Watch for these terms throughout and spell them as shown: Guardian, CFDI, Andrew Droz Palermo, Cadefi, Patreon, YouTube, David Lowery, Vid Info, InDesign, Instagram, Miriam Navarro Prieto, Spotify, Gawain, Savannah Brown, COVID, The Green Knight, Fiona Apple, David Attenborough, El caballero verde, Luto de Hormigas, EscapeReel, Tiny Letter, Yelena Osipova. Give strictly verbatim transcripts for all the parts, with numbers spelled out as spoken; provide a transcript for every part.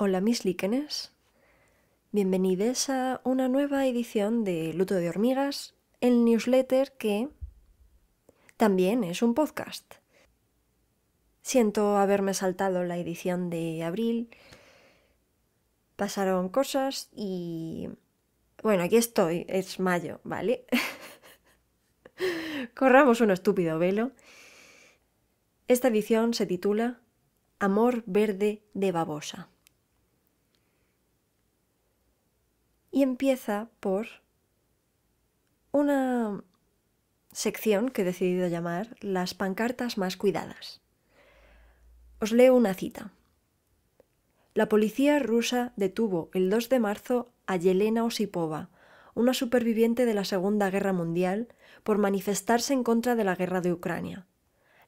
Hola mis líquenes, bienvenidos a una nueva edición de Luto de Hormigas, el newsletter que también es un podcast. Siento haberme saltado la edición de abril, pasaron cosas y... bueno, aquí estoy, es mayo, ¿vale? Corramos un estúpido velo. Esta edición se titula Amor verde de babosa. Y empieza por una sección que he decidido llamar Las pancartas más cuidadas. Os leo una cita. La policía rusa detuvo el dos de marzo a Yelena Osipova, una superviviente de la Segunda Guerra Mundial, por manifestarse en contra de la guerra de Ucrania.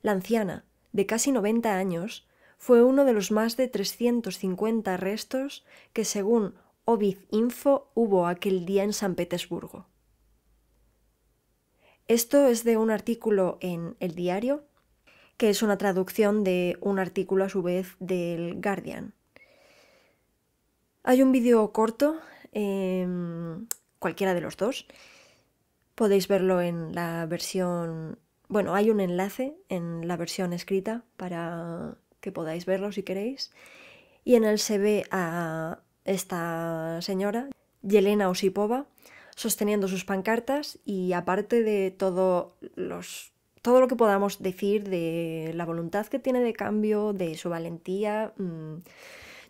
La anciana, de casi noventa años, fue uno de los más de trescientos cincuenta arrestos que, según Vid Info, hubo aquel día en San Petersburgo. Esto es de un artículo en El Diario, que es una traducción de un artículo a su vez del Guardian. Hay un vídeo corto, eh, cualquiera de los dos. Podéis verlo en la versión... bueno, hay un enlace en la versión escrita para que podáis verlo si queréis. Y en él se ve a esta señora, Yelena Osipova, sosteniendo sus pancartas y, aparte de todo los... todo lo que podamos decir de la voluntad que tiene de cambio, de su valentía,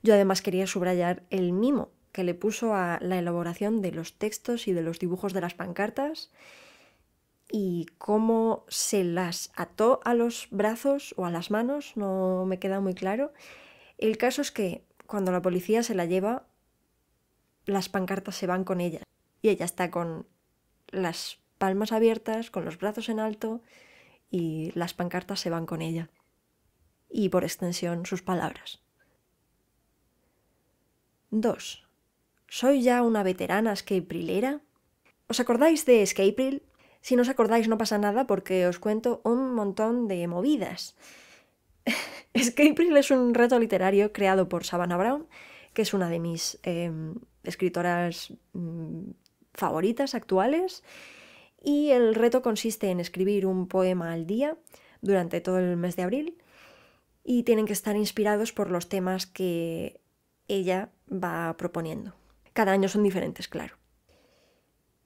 yo además quería subrayar el mimo que le puso a la elaboración de los textos y de los dibujos de las pancartas y cómo se las ató a los brazos o a las manos, no me queda muy claro. El caso es que cuando la policía se la lleva, las pancartas se van con ella y ella está con las palmas abiertas, con los brazos en alto, y las pancartas se van con ella, y por extensión sus palabras. dos. ¿Soy ya una veterana escapereelera? ¿Os acordáis de EscapeReel? Si no os acordáis no pasa nada porque os cuento un montón de movidas. EscapeReel es un reto literario creado por Savannah Brown, que es una de mis eh, escritoras mm, favoritas actuales, y el reto consiste en escribir un poema al día durante todo el mes de abril y tienen que estar inspirados por los temas que ella va proponiendo. Cada año son diferentes, claro.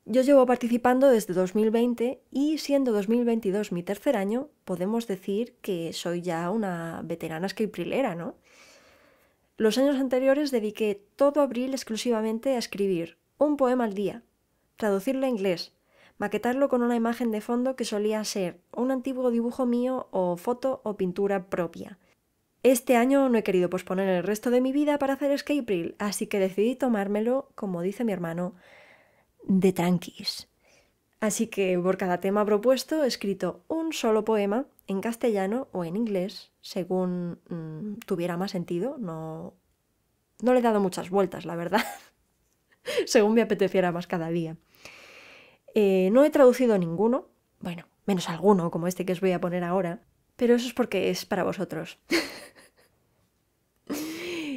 Yo llevo participando desde dos mil veinte y, siendo dos mil veintidós mi tercer año, podemos decir que soy ya una veterana escapereelera, ¿no? Los años anteriores dediqué todo abril exclusivamente a escribir un poema al día, traducirlo a inglés, maquetarlo con una imagen de fondo que solía ser un antiguo dibujo mío o foto o pintura propia. Este año no he querido posponer el resto de mi vida para hacer EscapeReel, así que decidí tomármelo, como dice mi hermano, de tranquis. Así que por cada tema propuesto he escrito un solo poema en castellano o en inglés, según mmm, tuviera más sentido. No, no le he dado muchas vueltas, la verdad, según me apeteciera más cada día. Eh, no he traducido ninguno, bueno, menos alguno como este que os voy a poner ahora, pero eso es porque es para vosotros.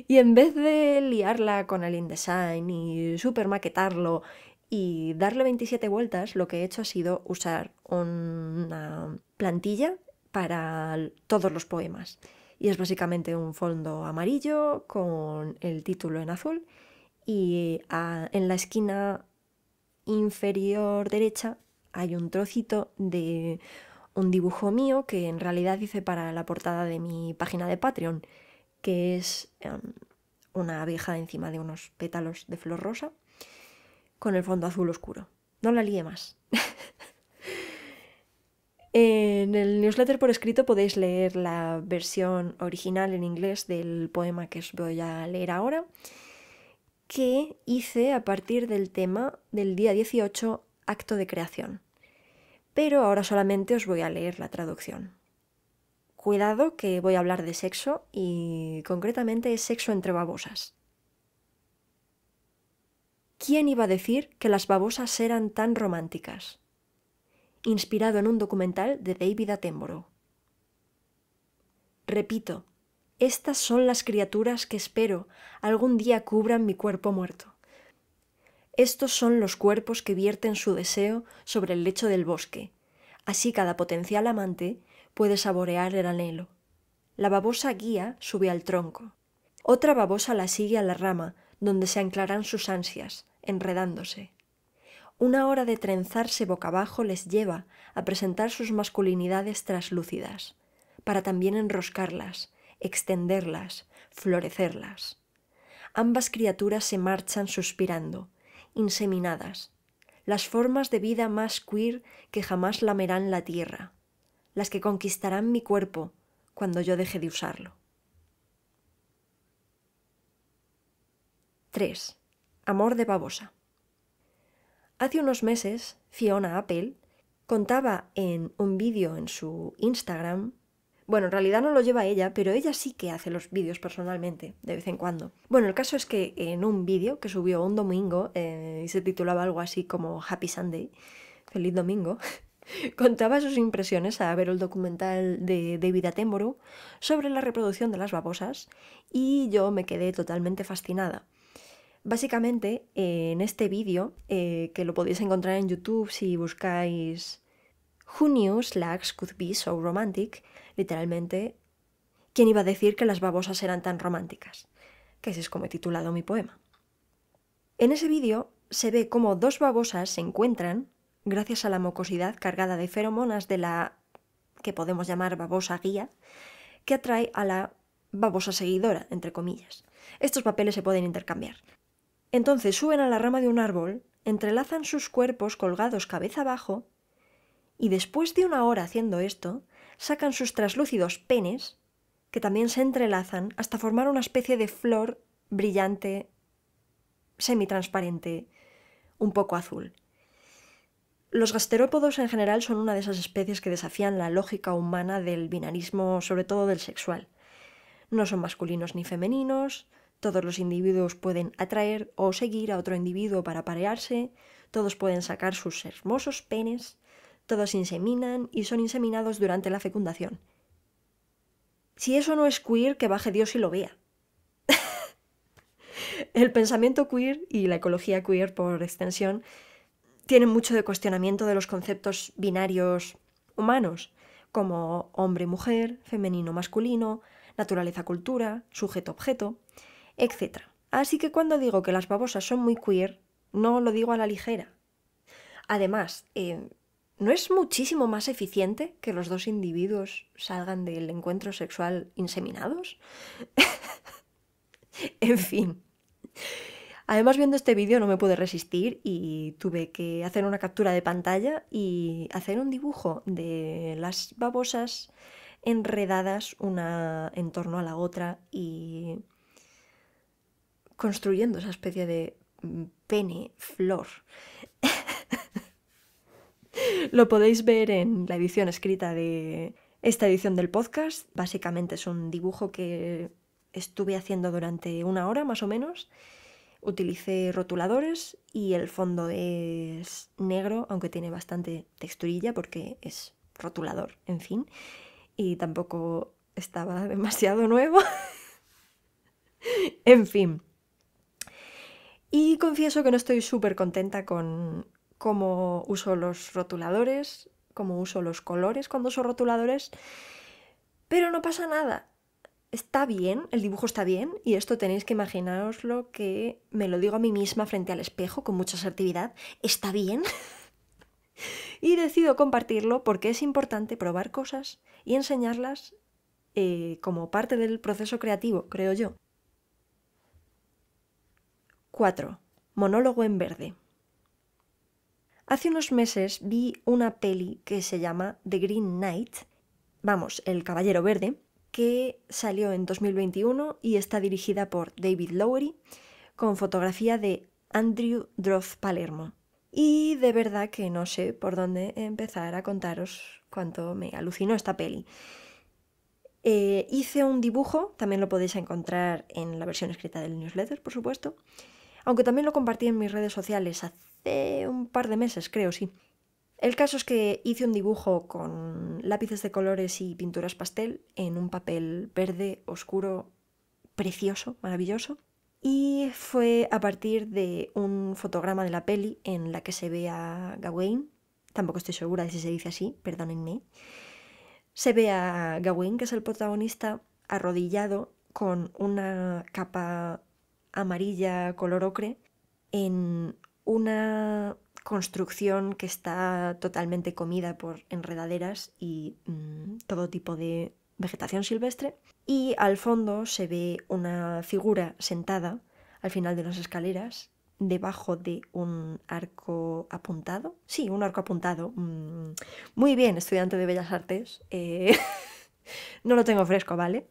Y en vez de liarla con el InDesign y super maquetarlo y darle veintisiete vueltas, lo que he hecho ha sido usar una plantilla para todos los poemas. Y es básicamente un fondo amarillo con el título en azul y a, en la esquina inferior derecha hay un trocito de un dibujo mío que en realidad hice para la portada de mi página de Patreon, que es um, una abeja encima de unos pétalos de flor rosa con el fondo azul oscuro. No la lié más. En el newsletter por escrito podéis leer la versión original en inglés del poema que os voy a leer ahora, que hice a partir del tema del día dieciocho, acto de creación. Pero ahora solamente os voy a leer la traducción. Cuidado que voy a hablar de sexo y concretamente es sexo entre babosas. ¿Quién iba a decir que las babosas eran tan románticas? Inspirado en un documental de David Attenborough. Repito, Estas son las criaturas que espero algún día cubran mi cuerpo muerto. Estos son los cuerpos que vierten su deseo sobre el lecho del bosque. Así cada potencial amante puede saborear el anhelo. La babosa guía sube al tronco. Otra babosa la sigue a la rama, donde se anclarán sus ansias, enredándose. Una hora de trenzarse boca abajo les lleva a presentar sus masculinidades traslúcidas, para también enroscarlas, extenderlas, florecerlas. Ambas criaturas se marchan suspirando, inseminadas, las formas de vida más queer que jamás lamerán la tierra, las que conquistarán mi cuerpo cuando yo deje de usarlo. tres. Amor de babosa. Hace unos meses, Fiona Apple contaba en un vídeo en su Instagram, bueno, en realidad no lo lleva ella, pero ella sí que hace los vídeos personalmente, de vez en cuando. Bueno, el caso es que en un vídeo que subió un domingo, eh, y se titulaba algo así como Happy Sunday, feliz domingo, contaba sus impresiones a ver el documental de David Attenborough sobre la reproducción de las babosas, y yo me quedé totalmente fascinada. Básicamente, eh, en este vídeo, eh, que lo podéis encontrar en YouTube si buscáis Who Knew Slugs Could Be So Romantic, literalmente, ¿quién iba a decir que las babosas eran tan románticas? Que ese es como he titulado mi poema. En ese vídeo se ve cómo dos babosas se encuentran, gracias a la mucosidad cargada de feromonas de la que podemos llamar babosa guía, que atrae a la babosa seguidora, entre comillas. Estos papeles se pueden intercambiar. Entonces suben a la rama de un árbol, entrelazan sus cuerpos colgados cabeza abajo, y después de una hora haciendo esto, sacan sus traslúcidos penes, que también se entrelazan hasta formar una especie de flor brillante, semitransparente, un poco azul. Los gasterópodos en general son una de esas especies que desafían la lógica humana del binarismo, sobre todo del sexual. No son masculinos ni femeninos, todos los individuos pueden atraer o seguir a otro individuo para parearse, todos pueden sacar sus hermosos penes, todos inseminan y son inseminados durante la fecundación. Si eso no es queer, que baje Dios y lo vea. El pensamiento queer y la ecología queer, por extensión, tienen mucho de cuestionamiento de los conceptos binarios humanos, como hombre-mujer, femenino-masculino, naturaleza-cultura, sujeto-objeto, etcétera. Así que cuando digo que las babosas son muy queer, no lo digo a la ligera. Además, eh, ¿no es muchísimo más eficiente que los dos individuos salgan del encuentro sexual inseminados? En fin. Además, viendo este vídeo no me pude resistir y tuve que hacer una captura de pantalla y hacer un dibujo de las babosas enredadas una en torno a la otra y construyendo esa especie de pene, flor. Lo podéis ver en la edición escrita de esta edición del podcast. Básicamente es un dibujo que estuve haciendo durante una hora más o menos. Utilicé rotuladores y el fondo es negro, aunque tiene bastante texturilla porque es rotulador, en fin. Y tampoco estaba demasiado nuevo. En fin. Y confieso que no estoy súper contenta con cómo uso los rotuladores, cómo uso los colores cuando uso rotuladores, pero no pasa nada. Está bien, el dibujo está bien, y esto tenéis que imaginaoslo que me lo digo a mí misma frente al espejo con mucha asertividad. Está bien. Y decido compartirlo porque es importante probar cosas y enseñarlas eh, como parte del proceso creativo, creo yo. cuatro. Monólogo en verde. Hace unos meses vi una peli que se llama The Green Knight, vamos, El Caballero Verde, que salió en dos mil veintiuno y está dirigida por David Lowery con fotografía de Andrew Droz Palermo. Y de verdad que no sé por dónde empezar a contaros cuánto me alucinó esta peli. Eh, hice un dibujo, también lo podéis encontrar en la versión escrita del newsletter, por supuesto, aunque también lo compartí en mis redes sociales hace un par de meses, creo, sí. El caso es que hice un dibujo con lápices de colores y pinturas pastel en un papel verde oscuro, precioso, maravilloso. Y fue a partir de un fotograma de la peli en la que se ve a Gawain, tampoco estoy segura de si se dice así, perdónenme, se ve a Gawain, que es el protagonista, arrodillado con una capa amarilla color ocre en una construcción que está totalmente comida por enredaderas y mmm, todo tipo de vegetación silvestre, y al fondo se ve una figura sentada al final de las escaleras debajo de un arco apuntado. Sí, un arco apuntado. Mm, muy bien, estudiante de Bellas Artes. Eh... no lo tengo fresco, ¿vale?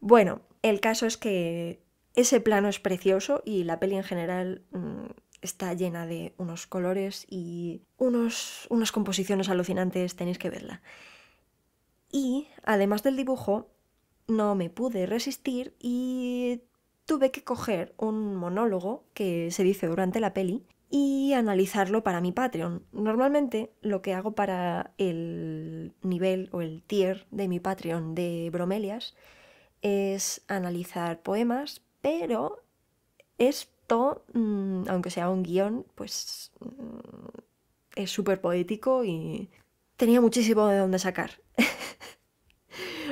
Bueno, el caso es que ese plano es precioso y la peli en general mm, está llena de unos colores y unos, unas composiciones alucinantes, tenéis que verla. Y además del dibujo, no me pude resistir y tuve que coger un monólogo que se dice durante la peli y analizarlo para mi Patreon. Normalmente lo que hago para el nivel o el tier de mi Patreon de Bromelias es analizar poemas, pero esto, aunque sea un guión, pues es súper poético y tenía muchísimo de dónde sacar.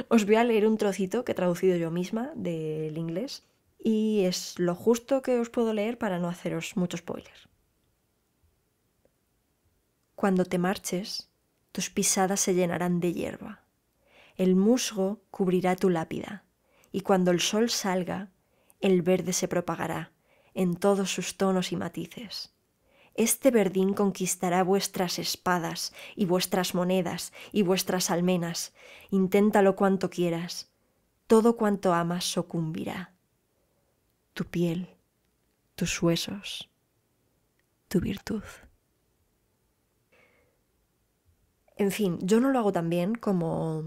Os voy a leer un trocito que he traducido yo misma del inglés y es lo justo que os puedo leer para no haceros mucho spoiler. Cuando te marches, tus pisadas se llenarán de hierba. El musgo cubrirá tu lápida y cuando el sol salga, el verde se propagará en todos sus tonos y matices. Este verdín conquistará vuestras espadas y vuestras monedas y vuestras almenas. Inténtalo cuanto quieras. Todo cuanto amas sucumbirá. Tu piel, tus huesos, tu virtud. En fin, yo no lo hago tan bien como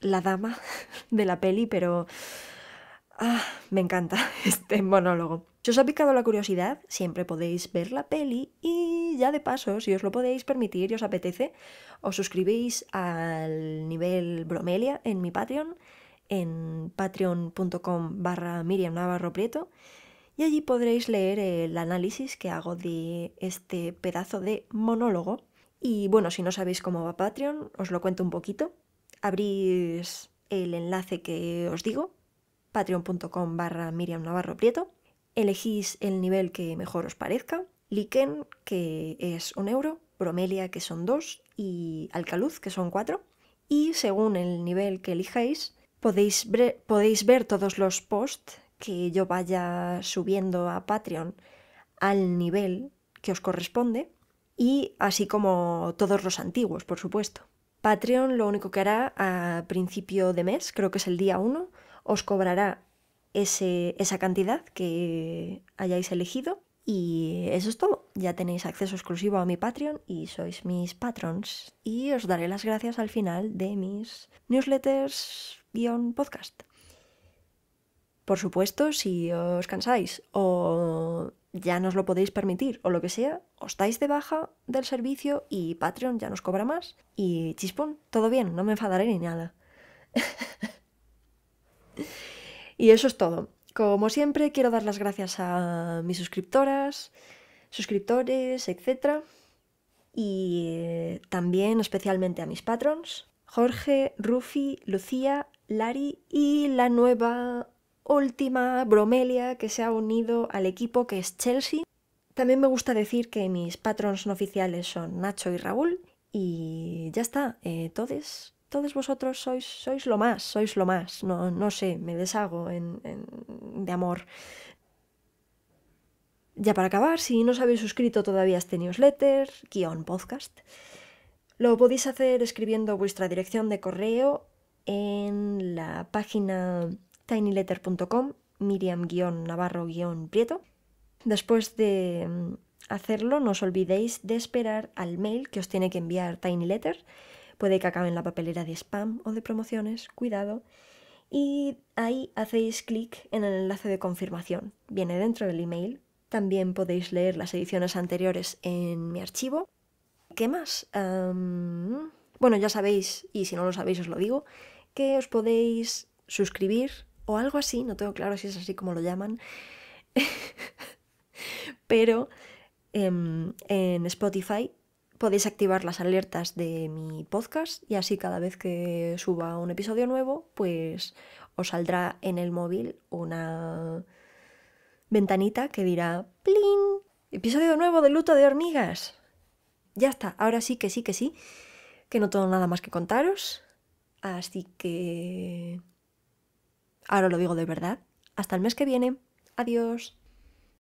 la dama de la peli, pero ah, me encanta este monólogo. Si os ha picado la curiosidad, siempre podéis ver la peli y ya de paso, si os lo podéis permitir y os apetece, os suscribís al nivel Bromelia en mi Patreon, en patreon.com barra Miriam Navarro Prieto, y allí podréis leer el análisis que hago de este pedazo de monólogo. Y bueno, si no sabéis cómo va Patreon, os lo cuento un poquito. Abrís el enlace que os digo, patreon.com barra Miriam Navarro Prieto. Elegís el nivel que mejor os parezca, Liken, que es un euro, Bromelia, que son dos, y Alcaluz, que son cuatro. Y según el nivel que elijáis, podéis ver, podéis ver todos los posts que yo vaya subiendo a Patreon al nivel que os corresponde, y así como todos los antiguos, por supuesto. Patreon lo único que hará a principio de mes, creo que es el día uno, os cobrará Ese, esa cantidad que hayáis elegido. Y eso es todo. Ya tenéis acceso exclusivo a mi Patreon y sois mis patrons. Y os daré las gracias al final de mis newsletters guión podcast. Por supuesto, si os cansáis o ya no os lo podéis permitir o lo que sea, os dais de baja del servicio y Patreon ya nos cobra más. Y chispón, todo bien, no me enfadaré ni nada. Y eso es todo. Como siempre, quiero dar las gracias a mis suscriptoras, suscriptores, etcétera. Y eh, también especialmente a mis patrons, Jorge, Rufi, Lucía, Lari y la nueva última Bromelia que se ha unido al equipo, que es Chelsea. También me gusta decir que mis patrons no oficiales son Nacho y Raúl. Y ya está, eh, todes. Todos vosotros sois, sois lo más, sois lo más. No, no sé, me deshago en, en, de amor. Ya para acabar, si no os habéis suscrito todavía a este newsletter, guión podcast, lo podéis hacer escribiendo vuestra dirección de correo en la página tiny letter punto com, miriam-navarro-prieto. Después de hacerlo, no os olvidéis de esperar al mail que os tiene que enviar Tiny Letter. Puede que acabe en la papelera de spam o de promociones, cuidado. Y ahí hacéis clic en el enlace de confirmación. Viene dentro del email. También podéis leer las ediciones anteriores en mi archivo. ¿Qué más? Um, bueno, ya sabéis, y si no lo sabéis os lo digo, que os podéis suscribir o algo así, no tengo claro si es así como lo llaman, pero um, en Spotify podéis activar las alertas de mi podcast y así cada vez que suba un episodio nuevo, pues os saldrá en el móvil una ventanita que dirá ¡plin! Episodio nuevo de Luto de Hormigas. Ya está, ahora sí que sí que sí, que no tengo nada más que contaros, así que ahora lo digo de verdad. Hasta el mes que viene. Adiós.